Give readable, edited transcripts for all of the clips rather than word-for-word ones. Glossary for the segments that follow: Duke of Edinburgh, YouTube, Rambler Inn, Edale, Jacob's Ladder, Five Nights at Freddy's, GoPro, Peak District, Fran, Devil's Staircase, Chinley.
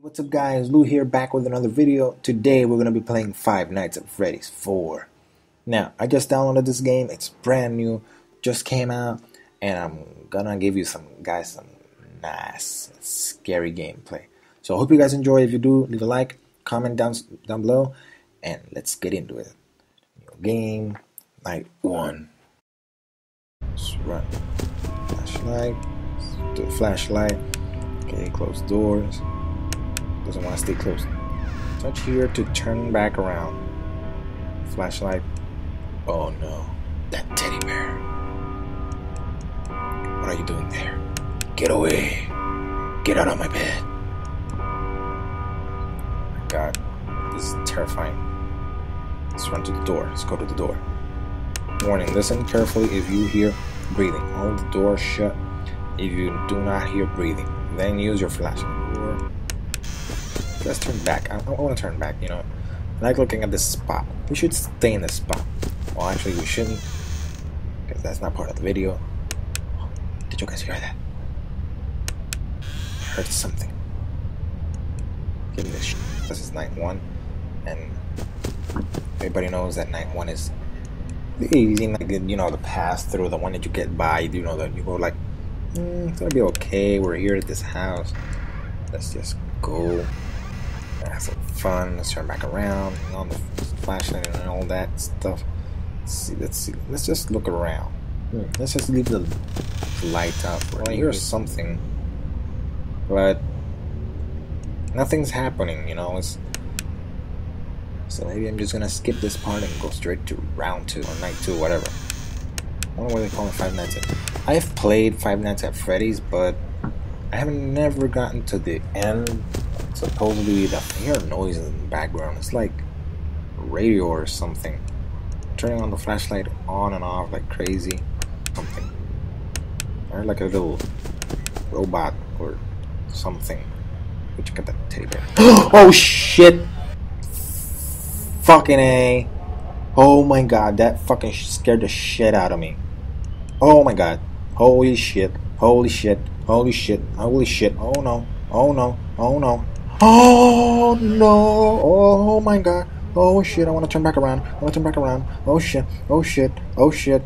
What's up guys, Lou here, back with another video. Today we're going to be playing Five Nights at Freddy's 4. Now, I just downloaded this game, it's brand new, just came out, and I'm going to give you some nice, scary gameplay. So I hope you guys enjoy. If you do, leave a like, comment down below, and let's get into it. Game, night one. Let's run. Flashlight, let's do a flashlight. Okay, close doors. Doesn't want to stay close. Touch here to turn back around. Flashlight. Oh no. That teddy bear. What are you doing there? Get away. Get out of my bed. Oh my god. This is terrifying. Let's run to the door. Let's go to the door. Warning. Listen carefully if you hear breathing. Hold the door shut. If you do not hear breathing, then use your flashlight. Let's turn back. I want to turn back, you know. I like looking at this spot. We should stay in this spot. Well, actually, we shouldn't, because that's not part of the video. Oh, did you guys hear that? I heard something. Give me this shit. This is night one, and everybody knows that night one is the easy, like, you know, the pass through, the one that you get by, you know, that you go like, it's gonna be okay. We're here at this house. Let's just go. Have some fun. Let's turn back around and all the flashlight and all that stuff. Let's see. Let's just look around. Let's just leave the light up. Well, I hear something, but nothing's happening. You know, so maybe I'm just gonna skip this part and go straight to round two or night two, whatever. I don't know what they call it. Five Nights at. I've played Five Nights at Freddy's, but I haven't never gotten to the end. Supposedly the hear noise in the background. It's like radio or something. Turning on the flashlight on and off like crazy. Something. Or like a little robot or something. Which got that teddy bear. Oh shit! Fucking A. Oh my god, that fucking scared the shit out of me. Oh my god. Holy shit. Holy shit. Holy shit. Holy shit. Oh no. Oh no. Oh no. Oh no! Oh my god! Oh shit! I want to turn back around. I want to turn back around. Oh shit! Oh shit! Oh shit!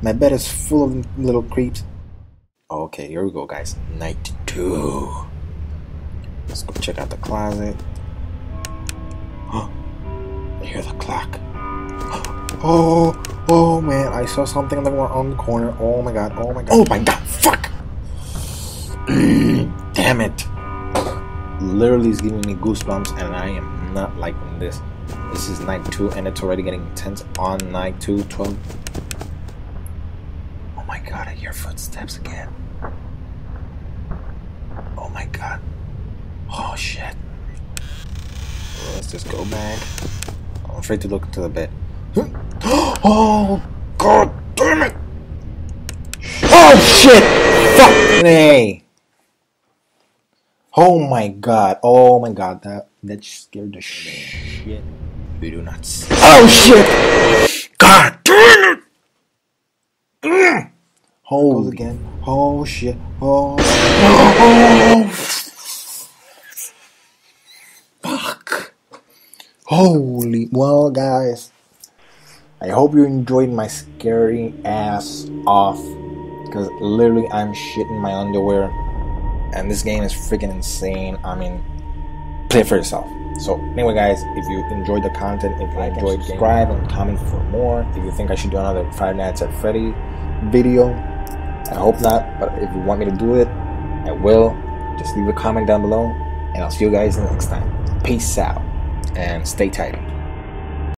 My bed is full of little creeps. Okay, here we go, guys. Night two. Let's go check out the closet. Oh, I hear the clock. Oh! Oh man! I saw something on the corner. Oh my god! Oh my god! Oh my god! Fuck! Damn it! Literally is giving me goosebumps, and I am not liking this. This is night two, and it's already getting intense on night two. 12. Oh my god, I hear footsteps again. Oh my god. Oh shit. Well, let's just go back. I'm afraid to look into the bed. Oh god damn it! Oh shit! Fuck me! Oh my god, that scared the shit. You do not see. Oh shit! God damn it! Hold again. Oh shit. Oh. Fuck. Holy. Well, guys, I hope you enjoyed my scary ass off. Because literally, I'm shitting my underwear. And this game is freaking insane. I mean, play it for yourself. So anyway guys, if you enjoyed the content, if you enjoyed, subscribe and comment for more. If you think I should do another Five Nights at Freddy video, I hope not, but if you want me to do it, I will. Just leave a comment down below, and I'll see you guys next time. Peace out and stay tight.